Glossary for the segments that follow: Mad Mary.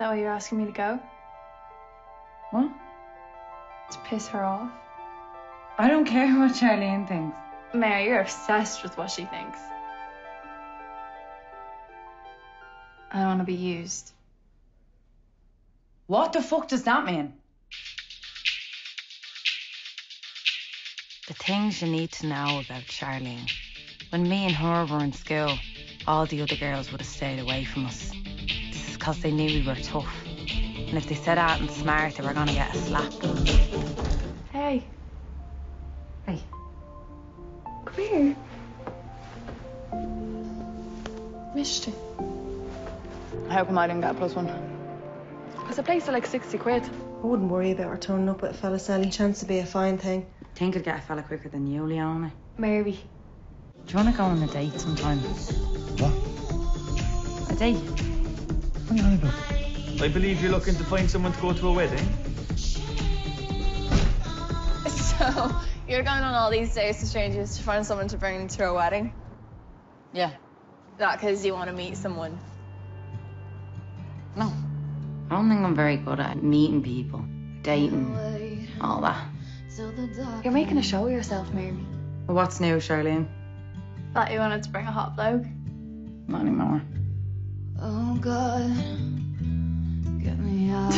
that why you're asking me to go? What? To piss her off? I don't care what Charlene thinks. Mary, you're obsessed with what she thinks. I don't want to be used. What the fuck does that mean? The things you need to know about Charlene. When me and her were in school, all the other girls would have stayed away from us. This is because they knew we were tough. And if they said anything smart, they were going to get a slap. Hey. Hey. Come here. Missed you. I hope I didn't get a +1. Because the place for like 60 quid. I wouldn't worry about her turning up with a fella, Sally. Chance to be a fine thing. I think I'd get a fella quicker than you, Leona. Mary. Do you want to go on a date sometime? What? A date? What are you on about? I believe you're looking to find someone to go to a wedding. So, you're going on all these dates to strangers to find someone to bring to a wedding? Yeah. Not because you want to meet someone? No. I don't think I'm very good at meeting people, dating, all that. You're making a show of yourself, Mary. Well, what's new, Charlene? Thought you wanted to bring a hot bloke? Not anymore. Oh, God. Get me out.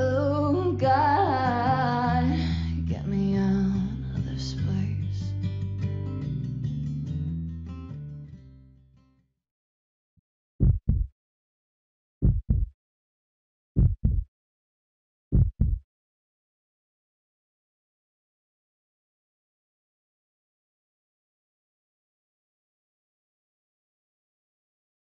Oh, God.